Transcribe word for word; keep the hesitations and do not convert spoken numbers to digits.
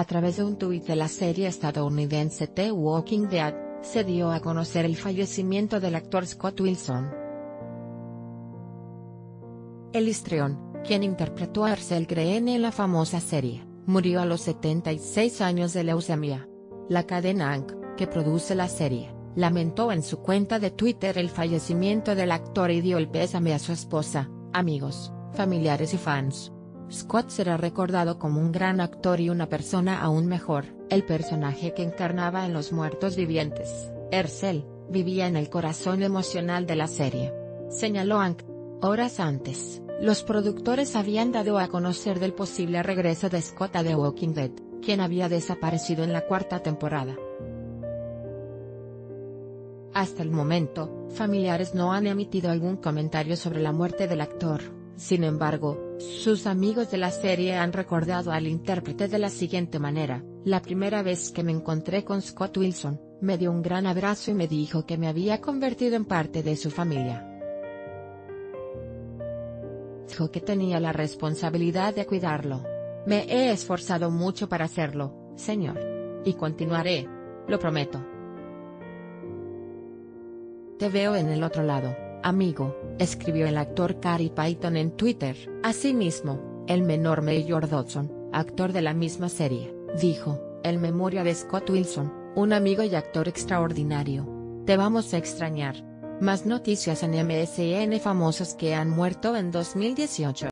A través de un tuit de la serie estadounidense The Walking Dead, se dio a conocer el fallecimiento del actor Scott Wilson. El histrión, quien interpretó a Hershel Greene en la famosa serie, murió a los setenta y seis años de leucemia. La cadena A M C, que produce la serie, lamentó en su cuenta de Twitter el fallecimiento del actor y dio el pésame a su esposa, amigos, familiares y fans. Scott será recordado como un gran actor y una persona aún mejor. El personaje que encarnaba en Los Muertos Vivientes, Hershel, vivía en el corazón emocional de la serie, señaló A M C. Horas antes, los productores habían dado a conocer del posible regreso de Scott a The Walking Dead, quien había desaparecido en la cuarta temporada. Hasta el momento, familiares no han emitido algún comentario sobre la muerte del actor. Sin embargo, sus amigos de la serie han recordado al intérprete de la siguiente manera: la primera vez que me encontré con Scott Wilson, me dio un gran abrazo y me dijo que me había convertido en parte de su familia. Dijo que tenía la responsabilidad de cuidarlo. Me he esforzado mucho para hacerlo, señor. Y continuaré, lo prometo. Te veo en el otro lado, amigo, escribió el actor Cary Payton en Twitter. Asimismo, el menor Mayor Dodson, actor de la misma serie, dijo, en memoria de Scott Wilson, un amigo y actor extraordinario. Te vamos a extrañar. Más noticias en M S N: famosos que han muerto en dos mil dieciocho.